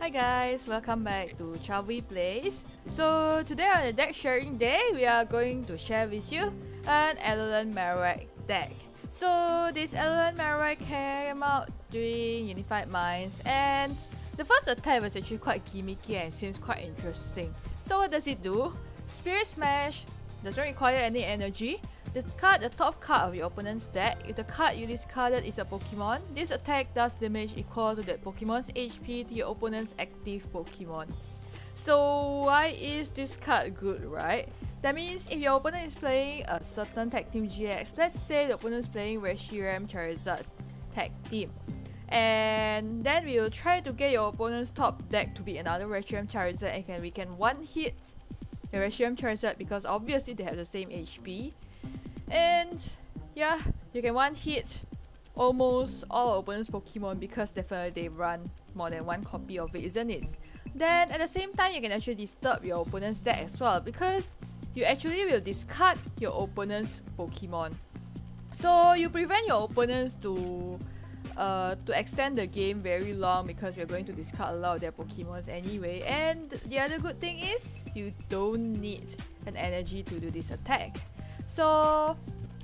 Hi guys, welcome back to ChaBui Playz. So today on the deck sharing day, we are going to share with you an Alolan Marowak deck. So this Alolan Marowak came out during Unified Minds, and the first attack was actually quite gimmicky and seems quite interesting. So what does it do? Spirit Smash doesn't require any energy. Discard the top card of your opponent's deck. If the card you discarded is a Pokemon, this attack does damage equal to that Pokemon's HP to your opponent's active Pokemon. So why is this card good, right? That means if your opponent is playing a certain Tag Team GX, let's say the opponent's playing Reshiram Charizard's Tag Team, and then we will try to get your opponent's top deck to be another Reshiram Charizard, and we can one-hit the Reshiram Charizard because obviously they have the same HP. And yeah, you can one-hit almost all opponents' Pokemon because definitely they run more than one copy of it, isn't it? Then at the same time, you can actually disturb your opponent's deck as well because you actually will discard your opponent's Pokemon. So you prevent your opponents to extend the game very long because you're going to discard a lot of their Pokemons anyway. And the other good thing is you don't need an energy to do this attack. So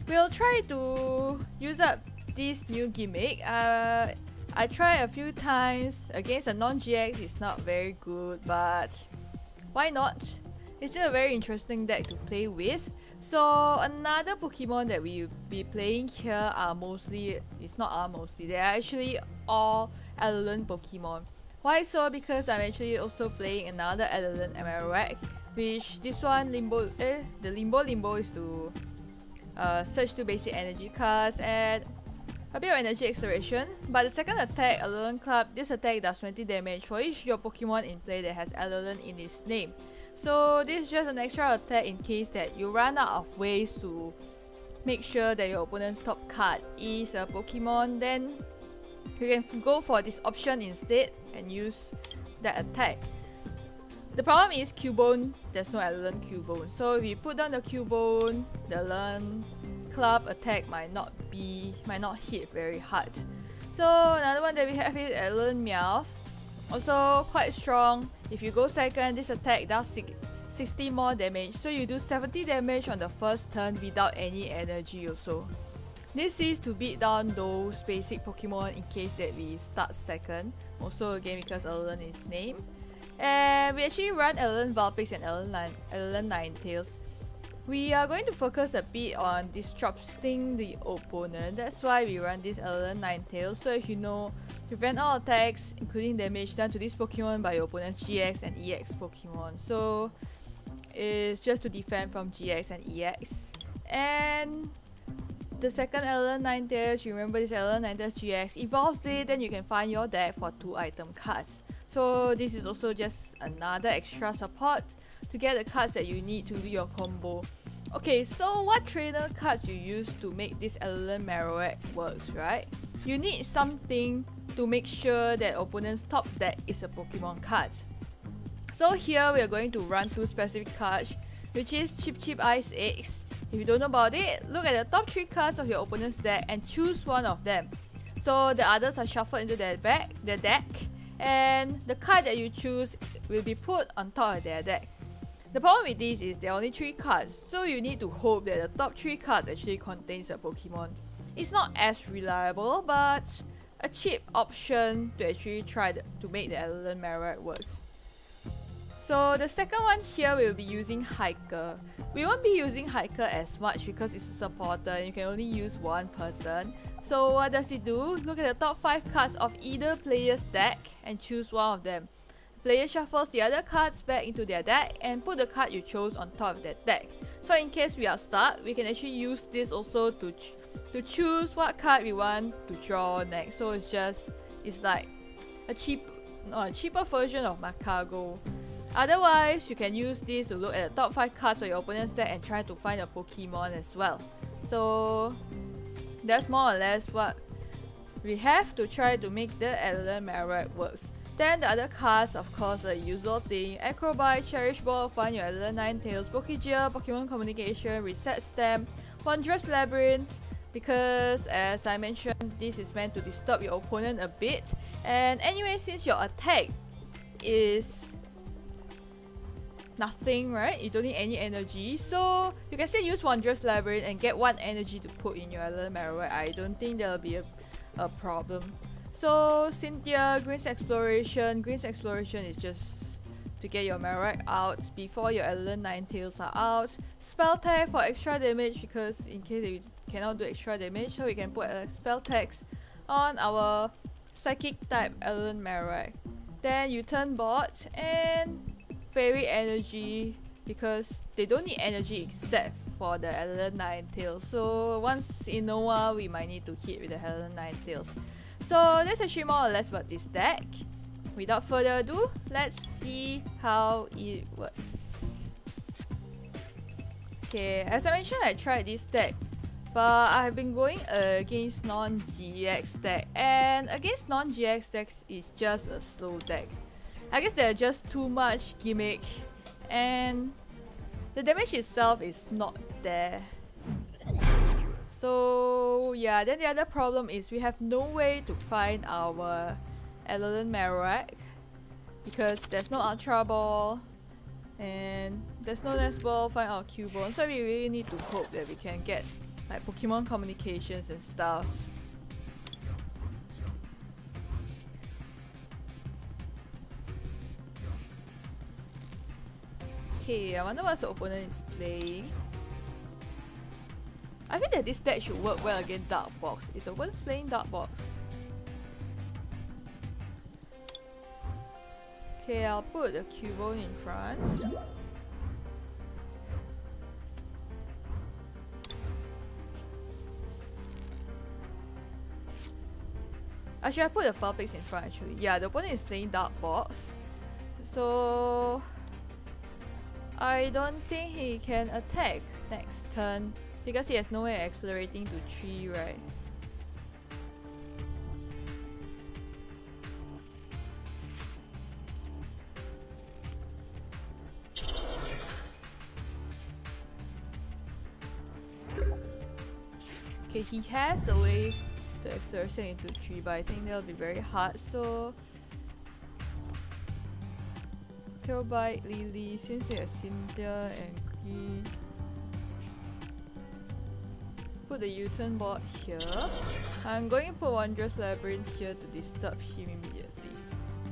we'll try to use up this new gimmick. I tried a few times against a non-GX. It's not very good, but why not? It's still a very interesting deck to play with. So another Pokemon that we'll be playing here they are actually all Alolan Pokemon. Why so? Because I'm actually also playing another Alolan Marowak, which this one the Limbo is to search two basic energy cards and a bit of energy acceleration. But the second attack, Alolan Club, this attack does 20 damage for each your Pokemon in play that has Alolan in its name. So this is just an extra attack in case that you run out of ways to make sure that your opponent's top card is a Pokemon. Then you can go for this option instead and use that attack. The problem is Cubone, there's no Alolan Cubone. So if you put down the Cubone, the Alolan Club attack might not hit very hard. So another one that we have is Alolan Meowth. Also quite strong. If you go second, this attack does 60 more damage. So you do 70 damage on the first turn without any energy also. This is to beat down those basic Pokemon in case that we start second. Also again because Alolan is named. And we actually run Alolan Vulpix and Alolan Ninetales. We are going to focus a bit on disrupting the opponent. That's why we run this Alolan Ninetales. So if you know, prevent all attacks, including damage done to this Pokemon by your opponent's GX and EX Pokemon. So it's just to defend from GX and EX. And the second Alolan Ninetales, you remember this Alolan Ninetales GX, evolves it, then you can find your deck for 2 item cards. So this is also just another extra support to get the cards that you need to do your combo. Okay, so what trainer cards you use to make this Alolan Marowak works, right? You need something to make sure that opponent's top deck is a Pokemon card. So here we are going to run 2 specific cards, which is Chip-Chip Ice Axe. If you don't know about it, look at the top 3 cards of your opponent's deck and choose one of them. So the others are shuffled into their deck, and the card that you choose will be put on top of their deck. The problem with this is there are only 3 cards, so you need to hope that the top 3 cards actually contains a Pokemon. It's not as reliable, but a cheap option to actually try to make the Alolan Marowak works. So the second one here, we'll be using Hiker. We won't be using Hiker as much because it's a supporter and you can only use one per turn. So what does it do? Look at the top 5 cards of either player's deck and choose one of them. The player shuffles the other cards back into their deck and put the card you chose on top of their deck. So in case we are stuck, we can actually use this also to choose what card we want to draw next. So it's like a cheaper version of Macargo. Otherwise, you can use this to look at the top 5 cards of your opponent's deck and try to find a Pokemon as well. So that's more or less what we have to try to make the Alolan Marowak works. Then the other cards, of course, are the usual thing. Acro Bike, Cherish Ball, find your Alolan Ninetales, Pokégear, Pokemon Communication, Reset Stamp, Wondrous Labyrinth, because as I mentioned, this is meant to disturb your opponent a bit. And anyway, since your attack is nothing, right? You don't need any energy. So you can still use Wondrous Labyrinth and get one energy to put in your Alolan Marowak. I don't think there'll be a problem. So Cynthia, Green's Exploration. Green's Exploration is just to get your Marowak out before your Alolan Ninetales are out. Spell Tag for extra damage, because in case you cannot do extra damage, so we can put Spell Tags on our Psychic type Alolan Marowak. Then U-Turn Board and Fairy Energy, because they don't need energy except for the Alolan Ninetales. So once in a while, we might need to hit with the Alolan Ninetales. So that's actually more or less about this deck. Without further ado, let's see how it works. Okay, as I mentioned, I tried this deck, but I've been going against non-GX deck, and against non-GX decks is just a slow deck. I guess they're just too much gimmick, and the damage itself is not there. So yeah, then the other problem is we have no way to find our Alolan Marowak, because there's no Ultra Ball and there's no Nest Ball, find our Cubone, so we really need to hope that we can get like Pokemon Communications and stuff. Okay, I wonder what the opponent is playing. I think that this deck should work well against Dark Box. Is the opponent playing Dark Box? Okay, I'll put the Cubone in front. Actually, I put the Vulpix in front actually. Yeah, the opponent is playing Dark Box. So I don't think he can attack next turn, because he has no way of accelerating to 3, right? Okay, he has a way to acceleration into 3, but I think that'll be very hard, so... Acro Bike, Lily, since we have Cynthia and Green... Put the U-Turn Board here. I'm going to put Wondrous Labyrinth here to disturb him immediately.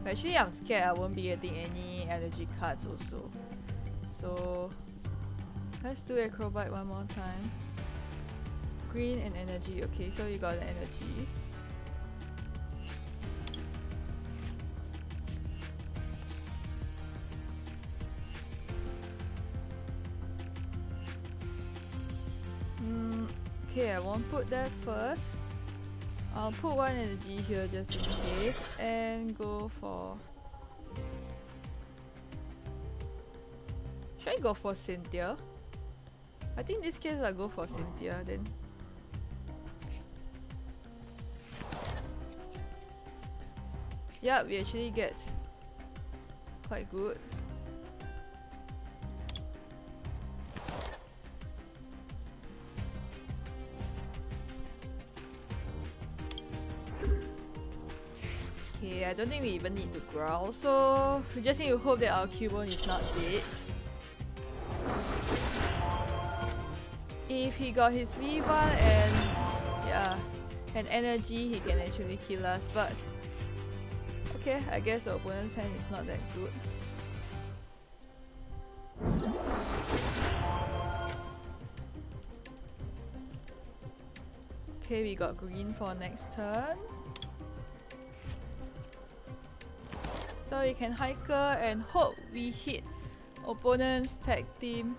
But actually, I'm scared I won't be getting any energy cards also. So... let's do Acro Bike one more time. Green and energy. Okay, so you got the energy. Okay, I won't put that first. I'll put one energy here just in case, and go for... should I go for Cynthia? I think in this case I'll go for Cynthia then. Yeah, we actually get quite good. Okay, I don't think we even need to growl, so we just need to hope that our Cubone is not dead. If he got his Weavile and yeah, an energy, he can actually kill us, but okay, I guess the opponent's hand is not that good. Okay, we got Green for next turn. So we can Hiker and hope we hit opponent's tag team.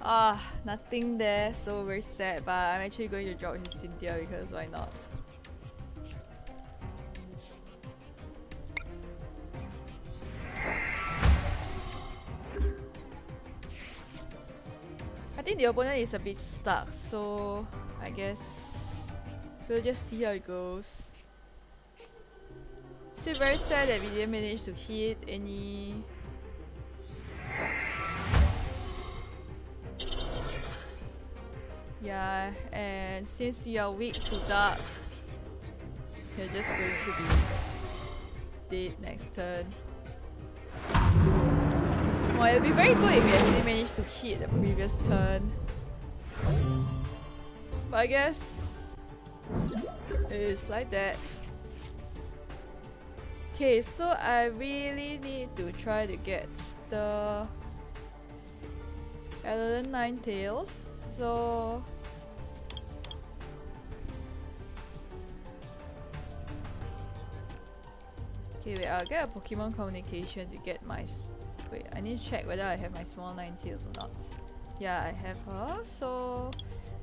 Ah, nothing there, so very sad, but I'm actually going to drop his Cynthia because why not? I think the opponent is a bit stuck, so I guess we'll just see how it goes. Still very sad that we didn't manage to hit any... yeah, and since we are weak to dark, we're just going to be did next turn. Well, it'd be very good if we actually managed to hit the previous turn. But I guess it's like that. Okay, so I really need to try to get the Alolan Ninetales. So okay, wait, I'll get a Pokemon Communication to get my... Wait, I need to check whether I have my small Ninetales or not. Yeah, I have her, so...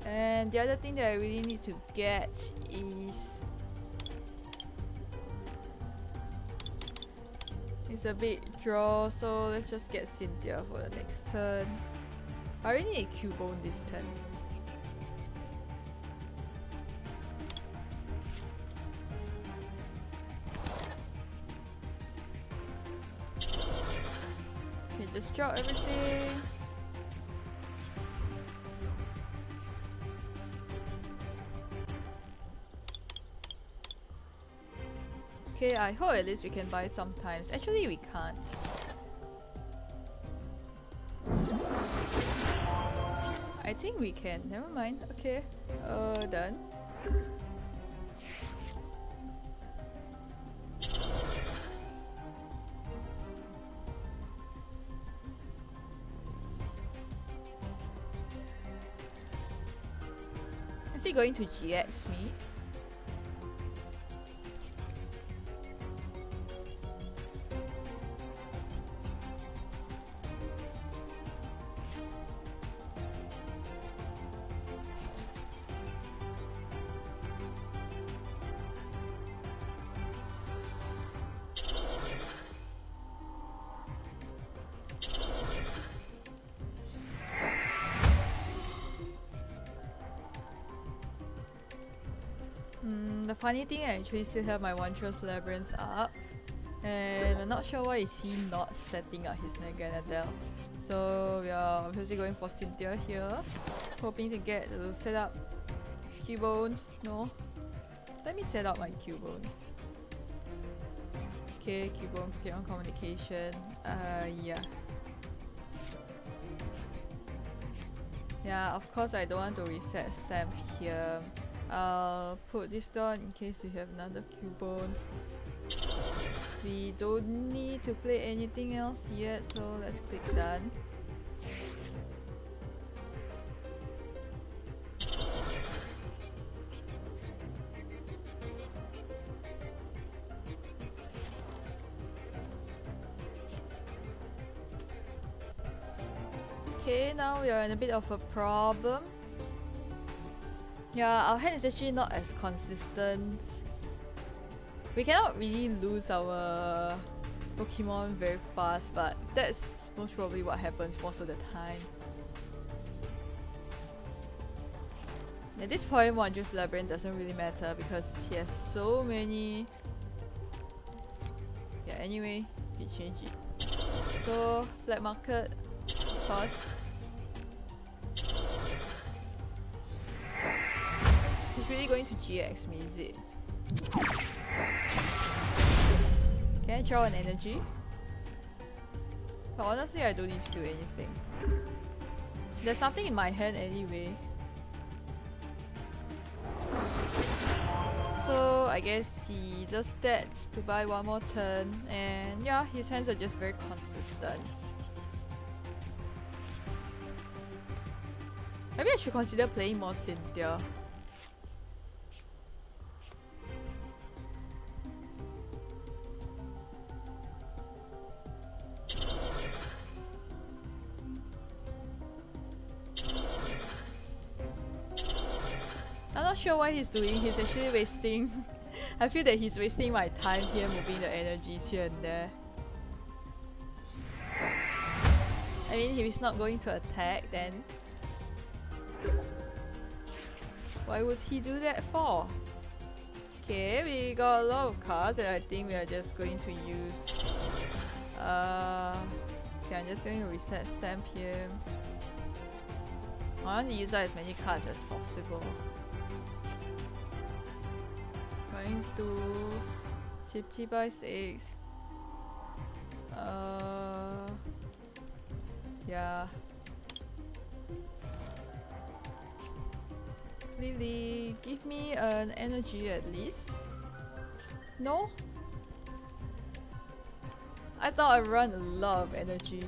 And the other thing that I really need to get is... It's a big draw, so let's just get Cynthia for the next turn. I really need Cubone this turn. Okay, just draw everything. Okay, I hope at least we can buy sometimes. Actually, we can't. I think we can. Never mind. Okay. Done. Is he going to GX me? Funny thing, I actually still have my Wondrous Labyrinth up, and I'm not sure why is he not setting out his Naganadel. So we are obviously going for Cynthia here, hoping to get to set up Cubones. No, let me set up my Cubones. Okay, Cubone Pokemon Communication. Yeah. Of course, I don't want to reset Stamp here. I'll put this down in case we have another Cubone. We don't need to play anything else yet, so let's click done. Okay, now we are in a bit of a problem. Yeah, our hand is actually not as consistent. We cannot really lose our Pokemon very fast, but that's most probably what happens most of the time. At this point, Wondrous Labyrinth doesn't really matter because he has so many... Yeah, anyway, we change it. So, Black Market, cost. Really going to GX me, is it? Can I draw an energy? But honestly, I don't need to do anything. There's nothing in my hand anyway. So I guess he does that to buy one more turn, and yeah, his hands are just very consistent. Maybe I should consider playing more Cynthia. Sure what he's doing, he's actually wasting I feel that he's wasting my time here, moving the energies here and there. I mean, if he's not going to attack, then why would he do that for? Okay, we got a lot of cards and I think we are just going to use okay, I'm just going to reset stamp here. I want to use out as many cards as possible. Going to Chip-Chip Ice Axe. Yeah. Lily, give me an energy at least. No? I thought I run a lot of energy.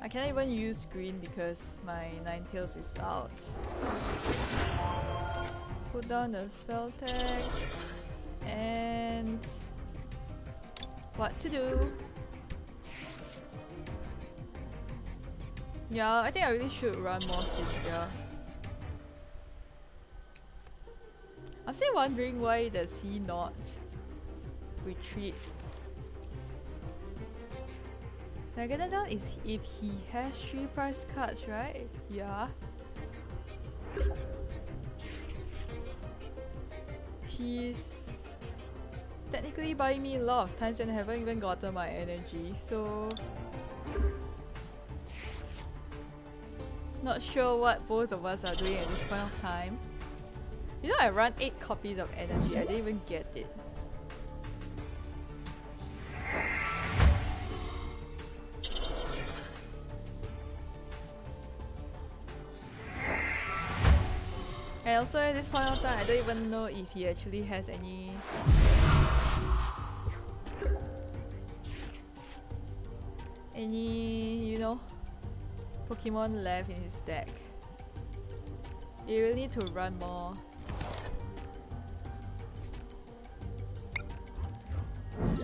I can't even use green because my Ninetales is out. Put down the spell tag. And... what to do? Yeah, I think I really should run more Cynthia. I'm still wondering why does he not retreat. Naganadel is if he has 3 prize cards, right? Yeah. He's technically buying me a lot of times and I haven't even gotten my energy, so... not sure what both of us are doing at this point of time. You know I run 8 copies of energy, I didn't even get it. And also at this point of time, I don't even know if he actually has any... you know, Pokemon left in his deck. You really need to run more.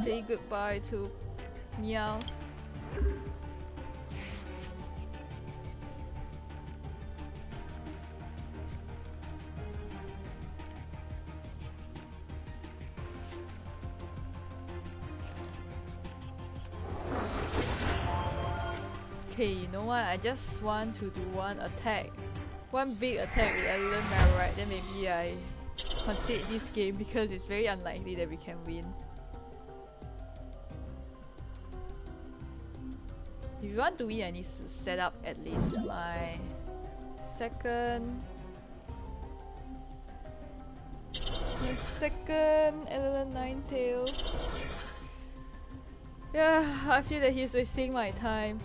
Say goodbye to Meowth. Okay, you know what? I just want to do one attack. One big attack with Alolan Marowak, then maybe I concede this game because it's very unlikely that we can win. If you want to win, I need to set up at least my second Alolan Ninetales. Yeah, I feel that he's wasting my time.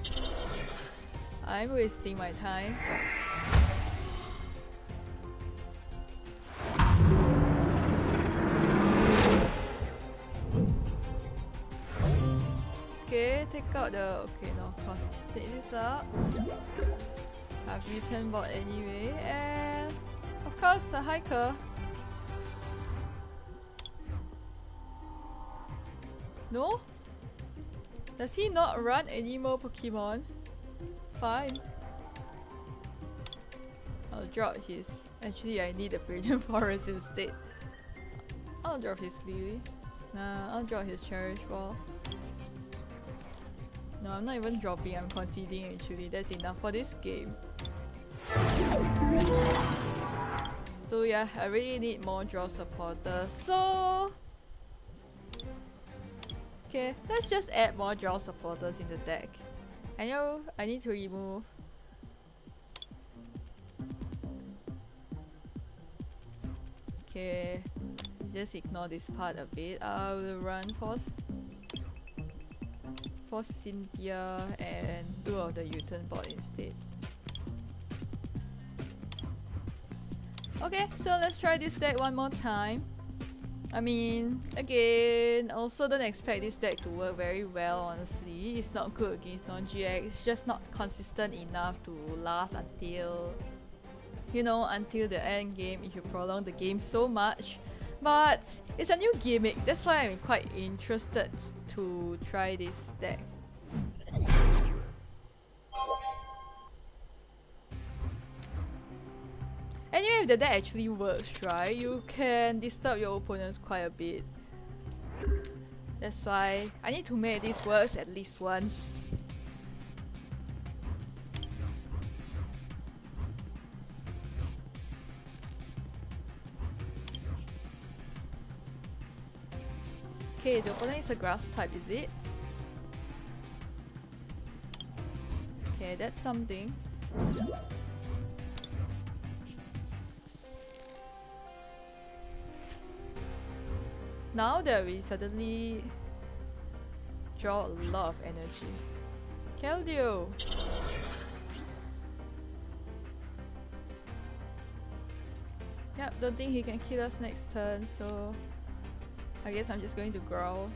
I'm wasting my time. Okay, take out the... okay, no, cost. Take this up. I've U-Turn Board anyway, and... of course, a Hiker. No? Does he not run any more Pokemon? Fine. I'll drop his... actually, I need a Viridian Forest instead. I'll drop his Lily. Nah, I'll drop his Cherish Ball. No, I'm not even dropping, I'm conceding actually. That's enough for this game. So yeah, I really need more draw supporters. So... okay, let's just add more draw supporters in the deck. I know I need to remove. Okay, just ignore this part a bit. I will run for Cynthia and do all the U-Turn Board instead. Okay, so let's try this deck one more time. I mean, again, also don't expect this deck to work very well, honestly. It's not good against non-GX, it's just not consistent enough to last until, you know, until the end game if you prolong the game so much. But it's a new gimmick, that's why I'm quite interested to try this deck. Anyway, if the deck actually works, right, you can disturb your opponents quite a bit. That's why I need to make this work at least once. Okay, the opponent is a grass type, is it? Okay, that's something. Now that we suddenly draw a lot of energy. Keldeo! Yep, don't think he can kill us next turn, so I guess I'm just going to growl.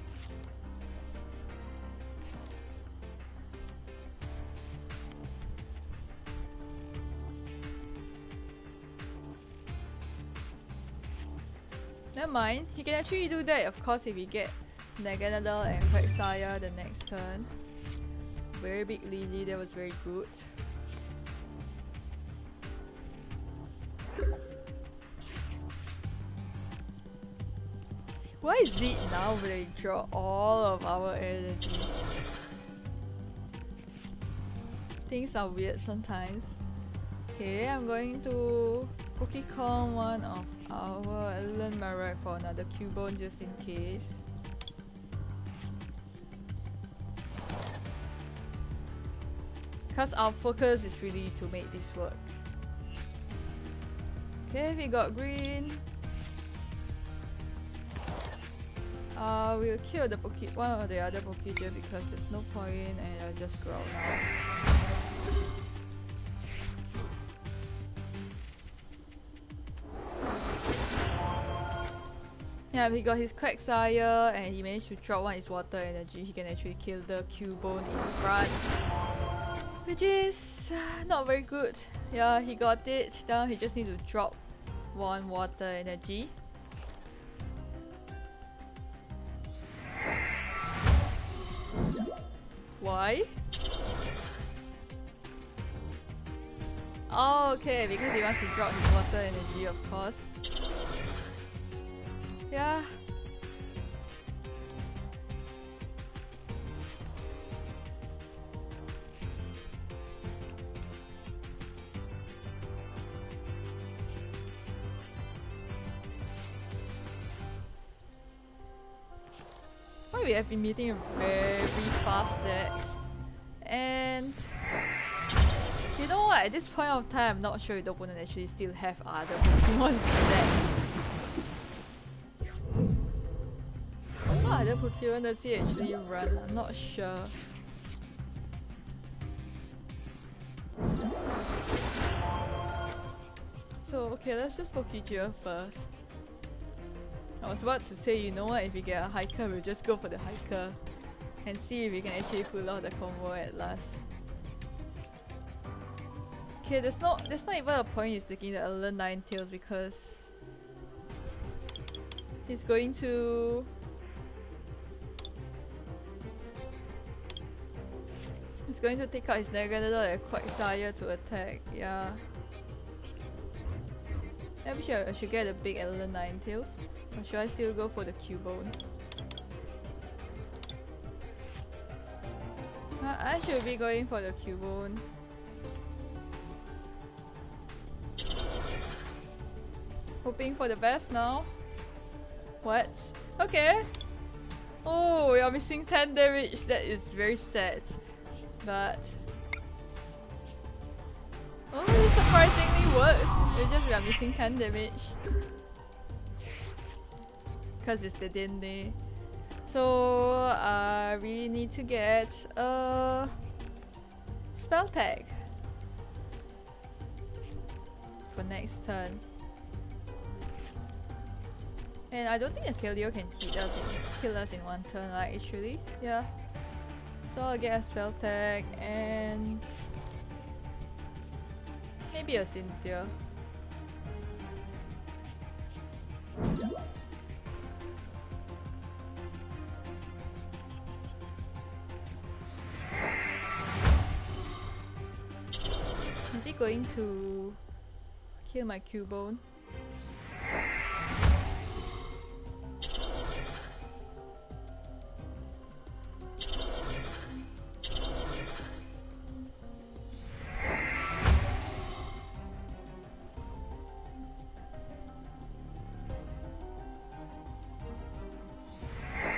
Never mind, he can actually do that, of course, if we get Naganadel and Quagsire the next turn. Very big Lily, that was very good. Why is it now they draw all of our energies? Things are weird sometimes. Okay, I'm going to Pokécom one of our Alolan Marowak for another Cubone just in case. Because our focus is really to make this work. Okay, we got green. We'll kill the one or the other Pokégear because there's no point, and I'll just growl now. Yeah, he got his Quagsire and he managed to drop one his water energy. He can actually kill the Cubone in front, which is not very good. Yeah, he got it. Now he just need to drop one water energy. Why? Oh, okay, because he wants to drop his water energy, of course. Yeah. We have been meeting a very fast decks, and you know what, at this point of time I'm not sure if the opponent actually still have other Pokemon in deck. What other Pokemon does he actually run? I'm not sure. So okay, let's just Pokégear first. I was about to say, you know what, if we get a Hiker, we'll just go for the Hiker and see if we can actually pull off the combo at last. Okay, there's not even a point he's taking the Alolan Ninetales because he's going to take out his Naganadel and Quagsire to attack. Yeah, maybe I should get a big Alolan Ninetales. Or should I still go for the Cubone? I should be going for the Cubone. Hoping for the best now. What? Okay. Oh, we are missing 10 damage. That is very sad. But oh, this surprisingly works. It's just we are missing 10 damage. Because it's Dedenne. So I really need to get a Spell Tag for next turn. And I don't think a Keldeo can kill us in one turn, right? Actually, yeah. So I'll get a Spell Tag and maybe a Cynthia. Going to kill my Cubone.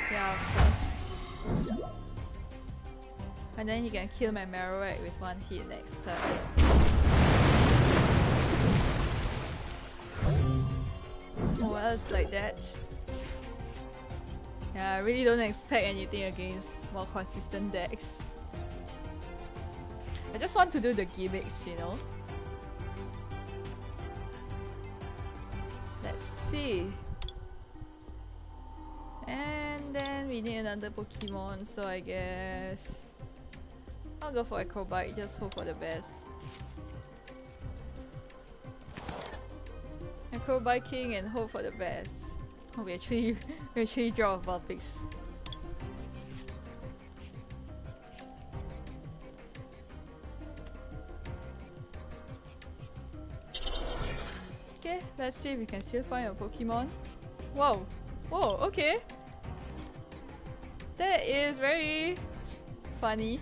Yeah, of course. And then he can kill my Marowak with one hit next turn. What else like that? Yeah, I really don't expect anything against more consistent decks. I just want to do the gimmicks, you know. Let's see. And then we need another Pokemon, so I guess I'll go for Acro Bike, just hope for the best. Acro Biking and hope for the best. Oh, we actually draw a Vulpix. Okay, let's see if we can still find a Pokemon. Whoa! Whoa, okay! That is very funny.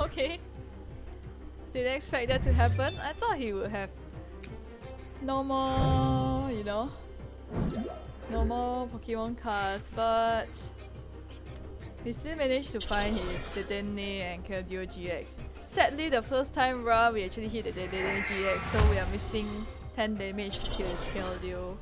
Okay. Did I expect that to happen? I thought he would have normal, you know, normal Pokemon cards, but we still managed to find his Dedenne and Keldeo GX. Sadly, the first time round we actually hit the Dedenne GX, so we are missing 10 damage to kill his Keldeo.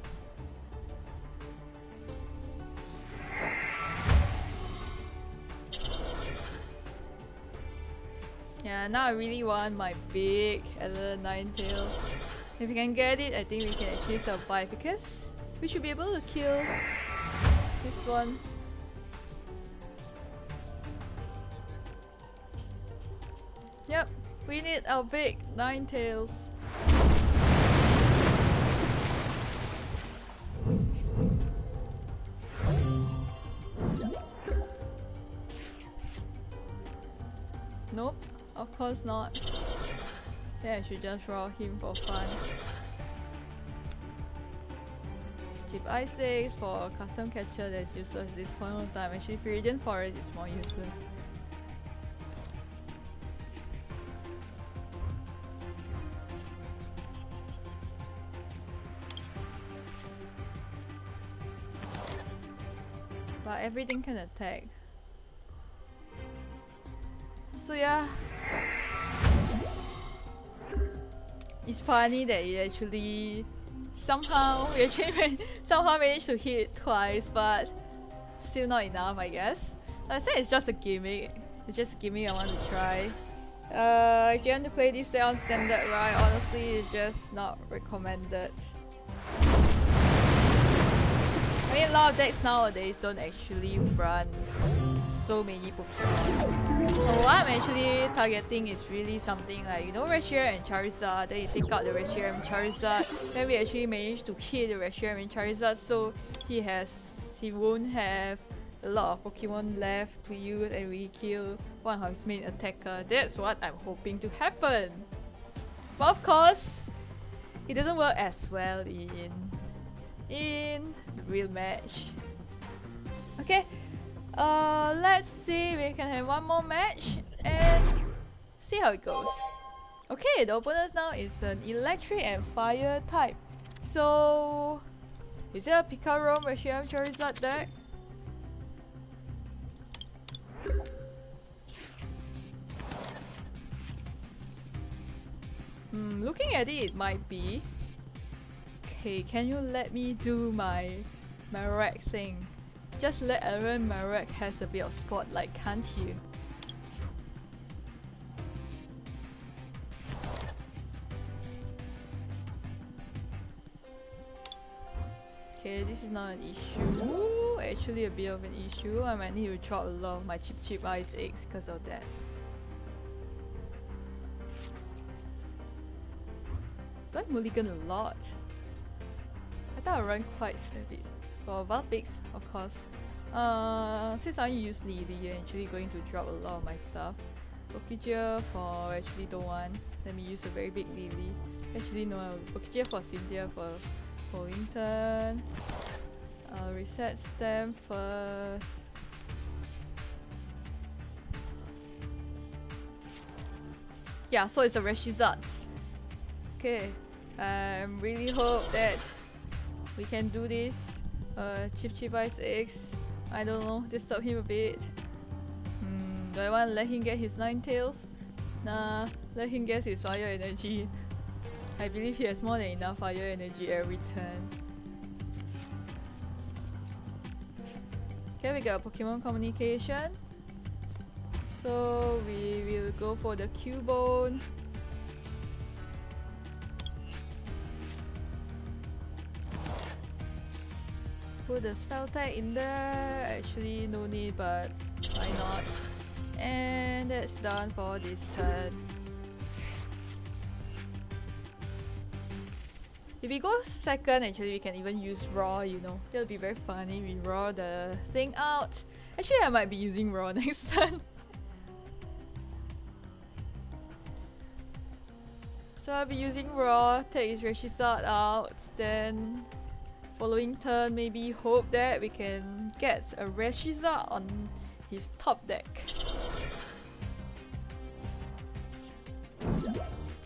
Yeah, now I really want my big Alolan Ninetales. If we can get it, I think we can actually survive because we should be able to kill this one. Yep, we need our big Ninetales. Nope. Of course not. Yeah, I should just roll him for fun. Chip-Chip Ice Axe for a Custom Catcher that's useless at this point of time. Actually, Viridian Forest is more useless. But everything can attack. So yeah, it's funny that it actually somehow managed to hit it twice, but still not enough, I guess. I said it's just a gimmick. It's just a gimmick I want to try. If you want to play this deck on standard, right? Honestly, it's just not recommended. I mean, a lot of decks nowadays don't actually run so many Pokemon. So what I'm actually targeting is really something like, you know, Reshiram and Charizard. Then you take out the Reshiram and Charizard. Then we actually managed to kill the Reshiram and Charizard, so he won't have a lot of Pokemon left to use, and we kill one of his main attacker. That's what I'm hoping to happen. But of course, it doesn't work as well in the real match. Okay. Let's see, we can have one more match and see how it goes. Okay, the opponent now is an electric and fire type. So, is it a Pikachu Reshiram Charizard deck? Looking at it, it might be. Okay, can you let me do my Marowak thing? Just let Alolan Marowak has a bit of spotlight, can't you? Okay, this is not an issue. Actually, a bit of an issue. I might need to drop a lot of my Chip-Chip Ice Axe because of that. Do I mulligan a lot? I thought I run quite a bit. For Vulpix, of course. Since I use Lily, I'm actually going to drop a lot of my stuff. Pokégear for actually the one. Let me use a very big Lily. Actually no, Pokégear for Cynthia for Winton. I'll reset stamp first. Yeah, so it's a Reshiram. Okay, I really hope that we can do this. Chip-Chip Ice Axe, I don't know, disturb him a bit. Do I want to let him get his Ninetales? Nah, let him get his fire energy. I believe he has more than enough fire energy every turn. Okay, we got Pokemon Communication. So we will go for the Cubone. Put the spell tag in there. Actually no need, but why not? And that's done for this turn. If we go second, actually we can even use raw, you know. That'll be very funny. We raw the thing out. Actually I might be using raw next turn. So I'll be using raw, take his Reshiram out, then following turn maybe hope that we can get a Reshiram on his top deck.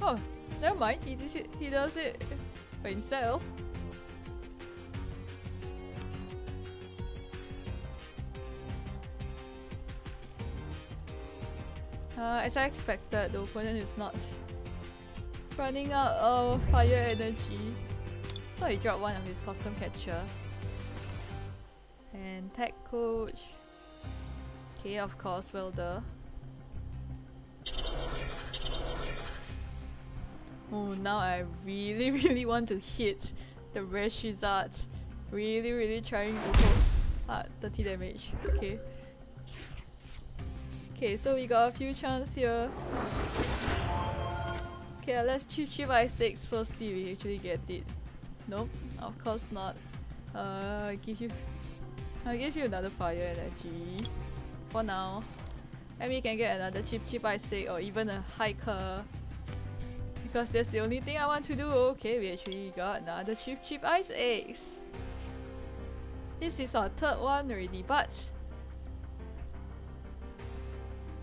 Oh, never mind, he does it by himself. As I expected, the opponent is not running out of fire energy, so he dropped one of his Custom Catcher and Tech Coach. Okay, of course, Welder. Oh, now I really want to hit the Reshiram. Really trying to hold. Ah, 30 damage. Okay. Okay, so we got a few chances here. Okay, let's Chip-Chip Ice Axe first, see if we actually get it. Nope, of course not. I'll give you another fire energy for now. And we can get another Chip-Chip Ice Axe or even a Hiker, because that's the only thing I want to do. Okay, we actually got another Chip-Chip Ice Axe. This is our third one already, but...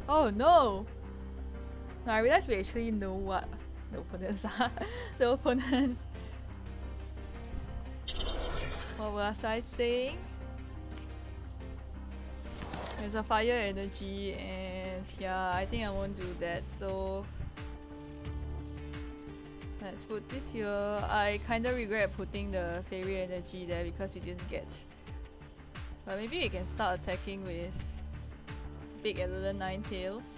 oh no! Now I realize we actually know what the opponents are. The opponents... what was I saying? There's a fire energy and yeah, I think I won't do that, so... let's put this here. I kinda regret putting the fairy energy there because we didn't get. But maybe we can start attacking with big Alolan Ninetales.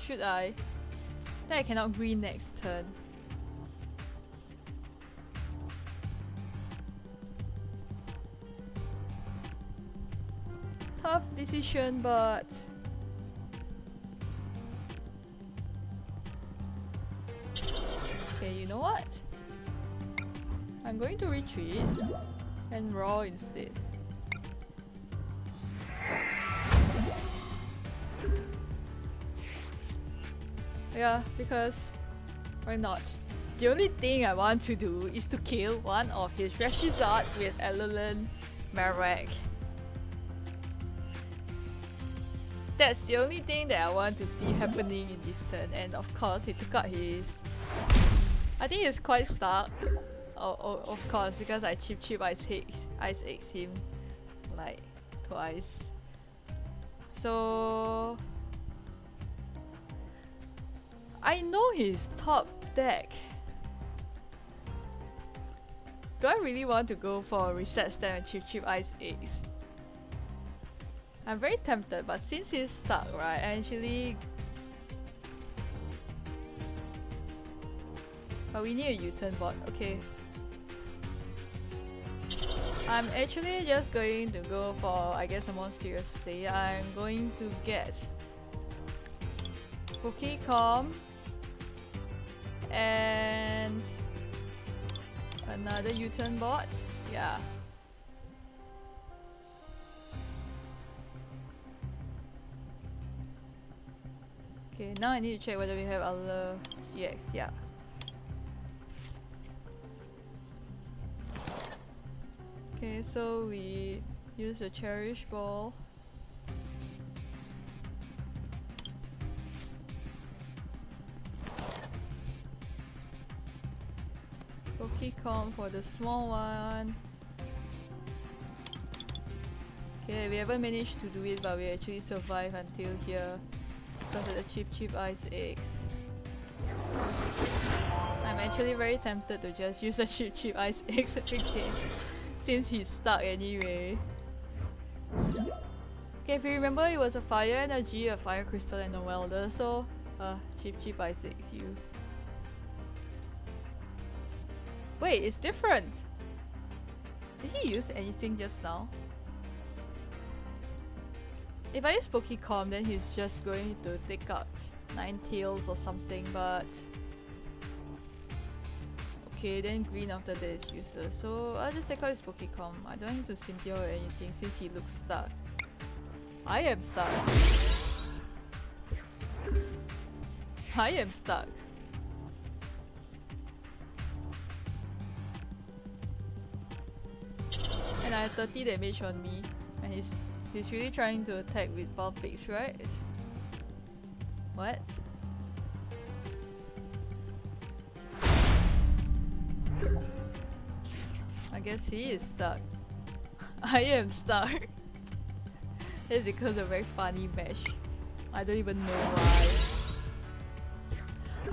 Should I? Then I cannot green next turn. Tough decision, but... you know what? I'm going to retreat and roll instead. Yeah, because why not? The only thing I want to do is to kill one of his Reshiram with Alolan Marowak. That's the only thing that I want to see happening in this turn, and of course he took out his... I think it's quite stuck. Oh, of course, because I Chip-Chip Ice Axe him like twice. So I know his top deck. Do I really want to go for a Reset Stamp and Chip-Chip Ice Axe? I'm very tempted, but since he's stuck, right, I actually... but we need a U-Turn Board, okay. I'm actually just going to go for, I guess, a more serious play. I'm going to get Pokécom and another U-Turn Board, yeah. Okay, now I need to check whether we have other GX, yeah. Okay, so we use a Cherish Ball. Pokécom for the small one. Okay, we haven't managed to do it, but we actually survived until here because of the Chip-Chip Ice Axe. I'm actually very tempted to just use a Chip-Chip Ice Axe again, since he's stuck anyway. Okay, if you remember, it was a Fire Energy, a Fire Crystal, and a Welder, so Chip-Chip Ice Axe you. Wait, it's different! Did he use anything just now? If I use Pokécom, then he's just going to take out Ninetales or something, but... Okay, then green after that is useless, so I'll just take out his Pokécom. I don't need to Cynthia or anything since he looks stuck. I am stuck. I am stuck. And I have 30 damage on me, and he's really trying to attack with Vulpix, right? What? I guess he is stuck. I am stuck. It's because of a very funny match. I don't even know why.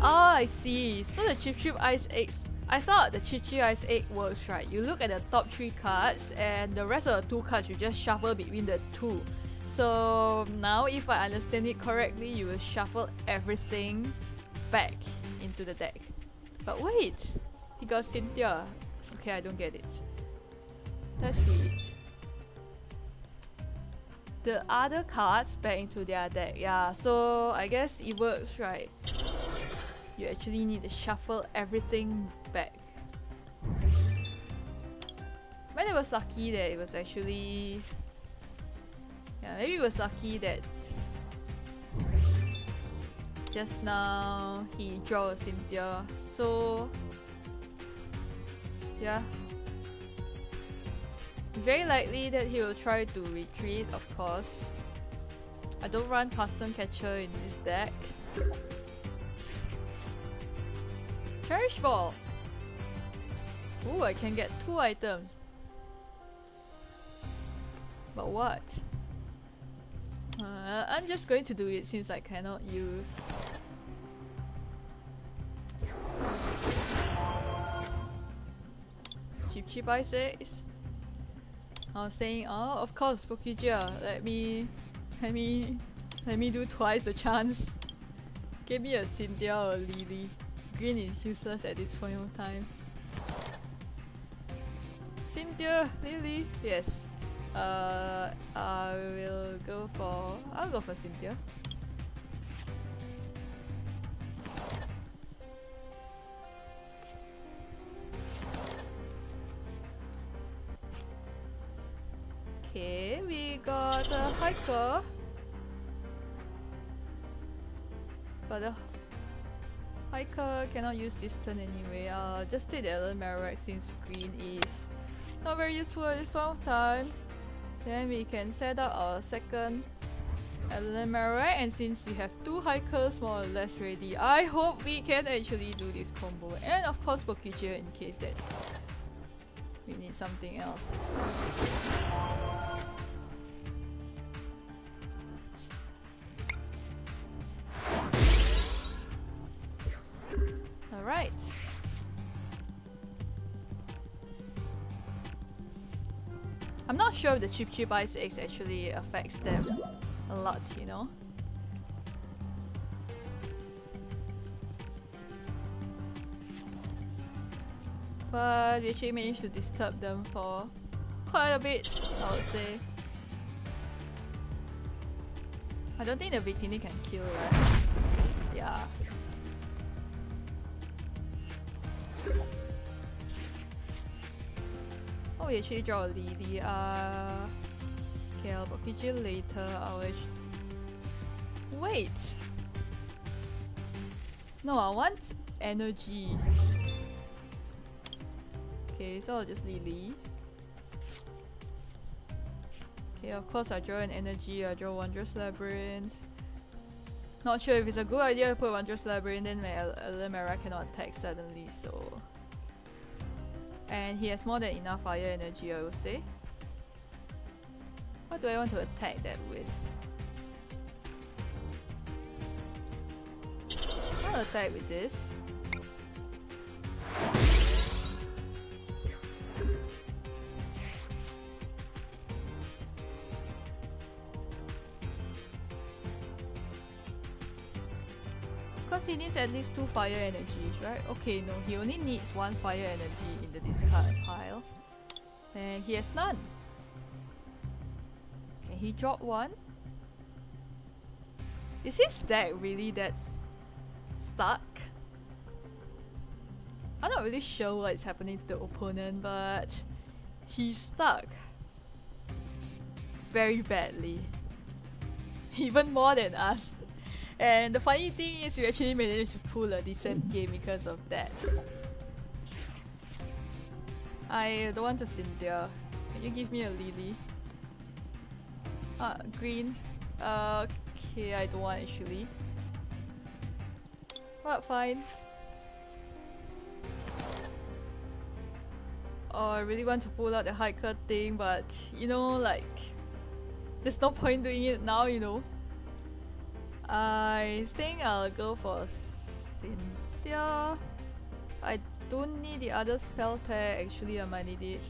Ah, I see. So the Chip-Chip Ice Axe. I thought the Chip-Chip Ice Axe works right. You look at the top 3 cards and the rest of the 2 cards you just shuffle between the 2. So now if I understand it correctly, you will shuffle everything back into the deck. But wait! He got Cynthia. Okay, I don't get it. Let's read it. The other cards back into their deck. Yeah, so I guess it works, right? You actually need to shuffle everything back. But it was lucky that it was actually... Yeah, maybe it was lucky that... Just now, he drew a Cynthia. So... Yeah. Very likely that he will try to retreat, of course. I don't run Custom Catcher in this deck. Cherish Ball! Ooh, I can get 2 items. But what? I'm just going to do it since I cannot use... Chip-Chip Ice Axe. I was saying, oh, of course, Pokégear. Let me do twice the chance. Give me a Cynthia or a Lily. Green is useless at this point of time. Cynthia, Lily, yes. I'll go for Cynthia. Okay, we got a Hiker. But the Hiker cannot use this turn anyway. Just take the Alolan Marowak since green is not very useful at this point of time. Then we can set up our second Alolan Marowak, and since we have 2 Hikers more or less ready, I hope we can actually do this combo. And of course Pokégear in case that we need something else. Alright. I'm not sure if the Chip-Chip Ice Axe actually affects them a lot, you know? But we actually managed to disturb them for quite a bit, I would say. I don't think the Victini can kill, right? Yeah. Oh, we actually draw a Lily. Okay, I'll Pokégear later. Wait! No, I want energy. Okay, so I'll just Lily. Okay, of course I draw an energy, I draw Wondrous Labyrinth. Not sure if it's a good idea to put Wondrous Labyrinth, then my Alolan Marowak cannot attack suddenly, so... And he has more than enough fire energy, I would say. What do I want to attack that with? I'll attack with this. Because he needs at least 2 fire energies, right? Okay, no, he only needs 1 fire energy in the discard pile. And he has none. Can he drop 1? Is his stack really that stuck? I'm not really sure what's happening to the opponent, but he's stuck very badly. Even more than us. And the funny thing is we actually managed to pull a decent game because of that. I don't want to Cynthia. Can you give me a Lily? Green. Okay, I don't want actually. But fine. Oh, I really want to pull out the hiker thing, but you know, like, there's no point doing it now, you know. I think I'll go for Cynthia. I don't need the other spell tag, actually I might need it.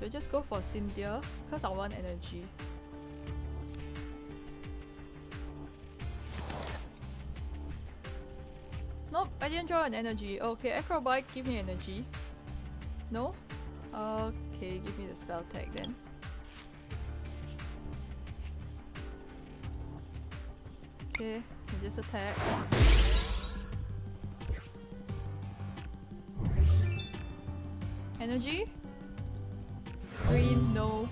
Do I just go for Cynthia? Because I want energy. Nope, I didn't draw an energy. Okay, Acro Bike, give me energy. No? Okay, give me the spell tag then. Okay, just attack. Energy? Green, no.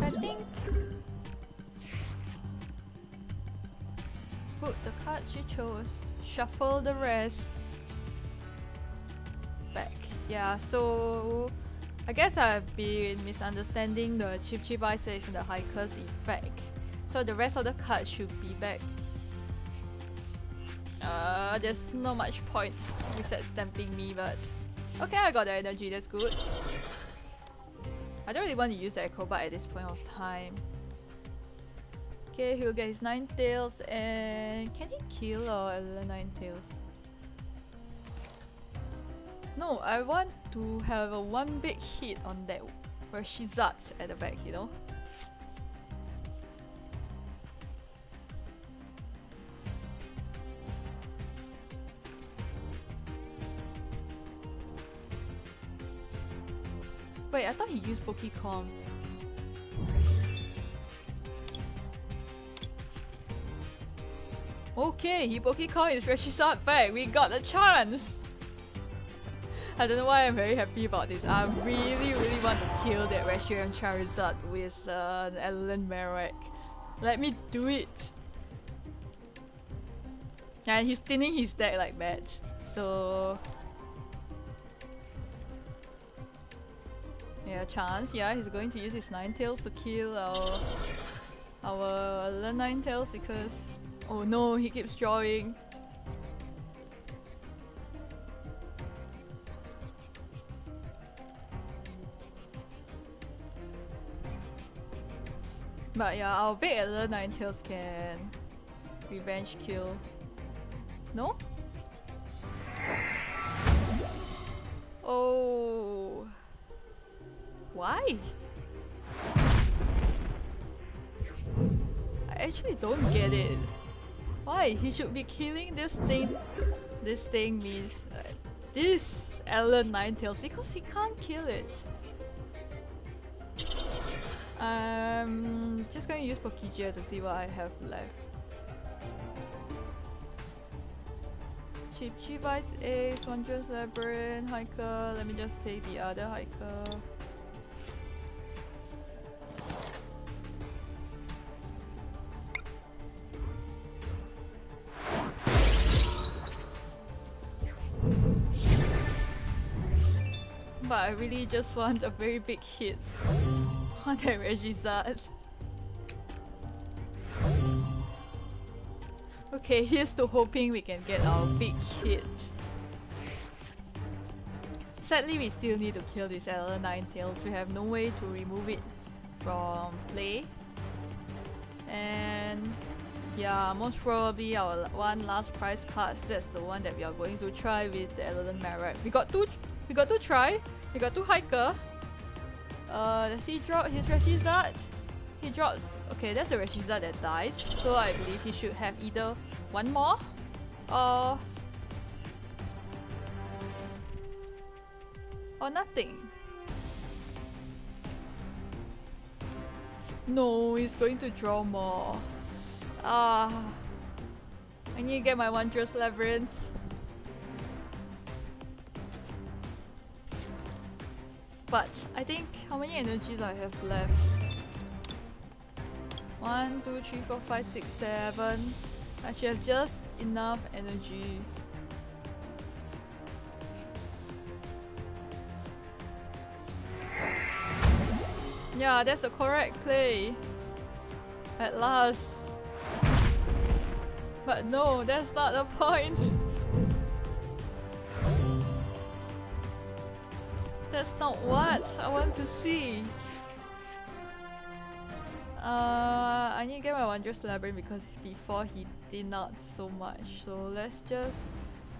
I think... put the cards you chose. Shuffle the rest. Back. Yeah, so... I guess I've been misunderstanding the Chip-Chip Ice Axe and the Hiker's effect. So the rest of the cards should be back. There's not much point reset stamping me, but... okay, I got the energy, that's good. I don't really want to use the Acrobat at this point of time. Okay, he'll get his Ninetales and... can he kill or Ninetales? No, I want to have a one big hit on that Reshizard at the back, you know? Wait, I thought he used Pokécom. Okay, he Pokécom his Reshiram back. We got a chance. I don't know why I'm very happy about this. I really want to kill that Reshiram Charizard with an Alolan Marowak. Let me do it. And he's thinning his deck like mad. So. Yeah, chance. Yeah, he's going to use his Ninetales to kill our Ninetales because... oh no, he keeps drawing. But yeah, our big Alolan Ninetales can revenge kill. No? Oh... why? I actually don't get it. Why? He should be killing this thing. This thing means this Alolan Ninetales because he can't kill it. I'm just going to use Pokégear to see what I have left. Chip-Chip Ice Axe, Wondrous Labyrinth, Hiker. Let me just take the other Hiker. But I really just want a very big hit on that Reshiram. Okay, here's to hoping we can get our big hit. Sadly, we still need to kill this Alolan Ninetales. We have no way to remove it from play. And yeah, most probably our one last prize card. That's the one that we are going to try with the Alolan Marowak. We got two tries. We got two Hiker. Does he drop his Reshizard? He drops... Okay, that's a Reshizard that dies. So I believe he should have either one more or nothing. No, he's going to draw more. I need to get my Wondrous Labyrinth. But I think how many energies I have left? 1, 2, 3, 4, 5, 6, 7. I should have just enough energy. Yeah, that's a correct play. At last. But no, that's not the point. That's not what I want to see. I need to get my Wondrous Labyrinth because before he did not so much. So let's just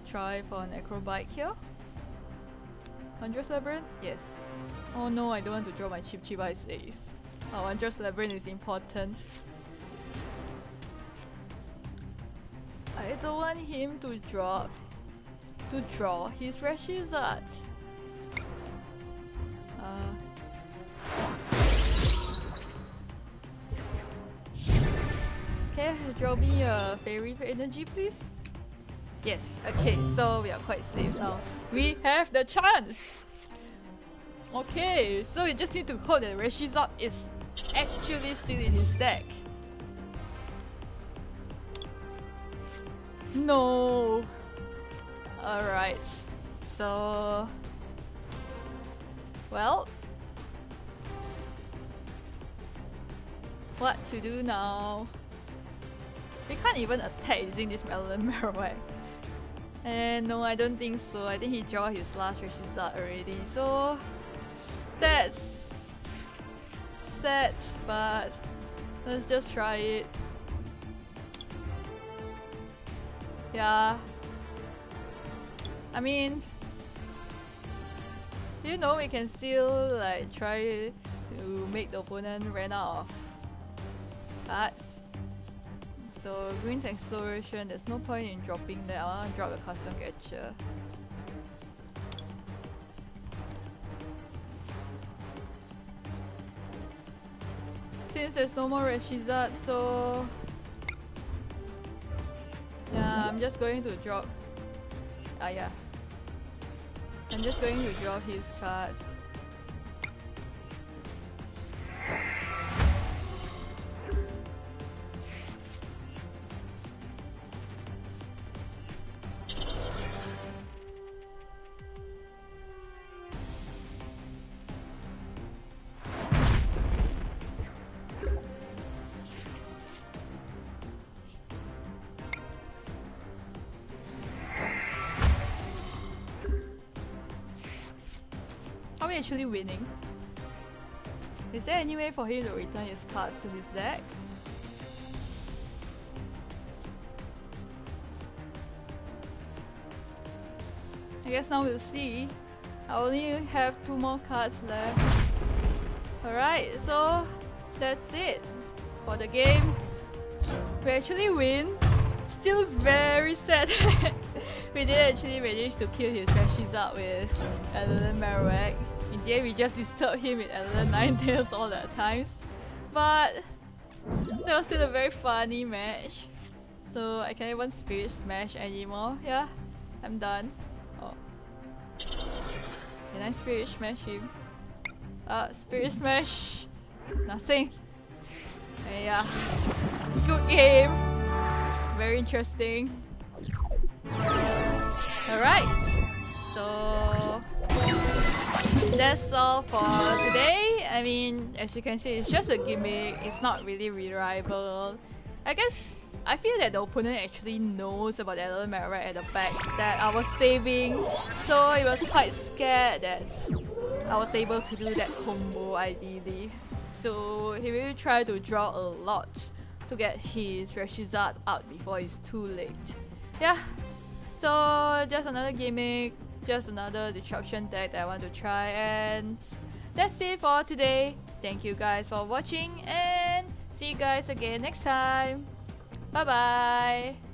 try for an Acro Bike here. Wondrous Labyrinth? Yes. Oh no, I don't want to draw my Chip-Chip Ice Axe. Our Wondrous Labyrinth is important. I don't want him to draw his Reshizard. Okay, draw me a fairy energy, please. Yes, okay, so we are quite safe now. We have the chance! Okay, so you just need to hope that Reshizard is actually still in his deck. No! Alright, so... Well... What to do now? We can't even attack using this Alolan Marowak. And no, I don't think so. I think he drew his last Reshizard already. So... That's... sad, but... Let's just try it. Yeah... I mean... You know, we can still like try to make the opponent run out of cards. So Green's Exploration, there's no point in dropping that. I want to drop the Custom Catcher. Since there's no more Reshizard, so... Yeah, I'm just going to drop... yeah. I'm just going to draw his cards. Actually winning. Is there any way for him to return his cards to his deck? I guess now we'll see. I only have 2 more cards left. Alright, so that's it for the game. We actually win. Still very sad. We did actually manage to kill his Reshizard with Alolan Marowak. In the end, we just disturbed him with Alolan Ninetales all the times. But that was still a very funny match. So I can't even Spirit Smash anymore. Yeah, I'm done. Oh. Can I Spirit Smash him? Spirit Smash! Nothing. Yeah. Good game! Very interesting. Alright! So... that's all for today. I mean, as you can see, it's just a gimmick. It's not really reliable. I guess I feel that the opponent actually knows about the Alolan Marowak at the back that I was saving, so he was quite scared that I was able to do that combo ideally. So he really tried to draw a lot to get his Reshizard out before it's too late. Yeah, so just another gimmick. just another disruption deck that I want to try, and that's it for today. Thank you guys for watching, and see you guys again next time. Bye bye.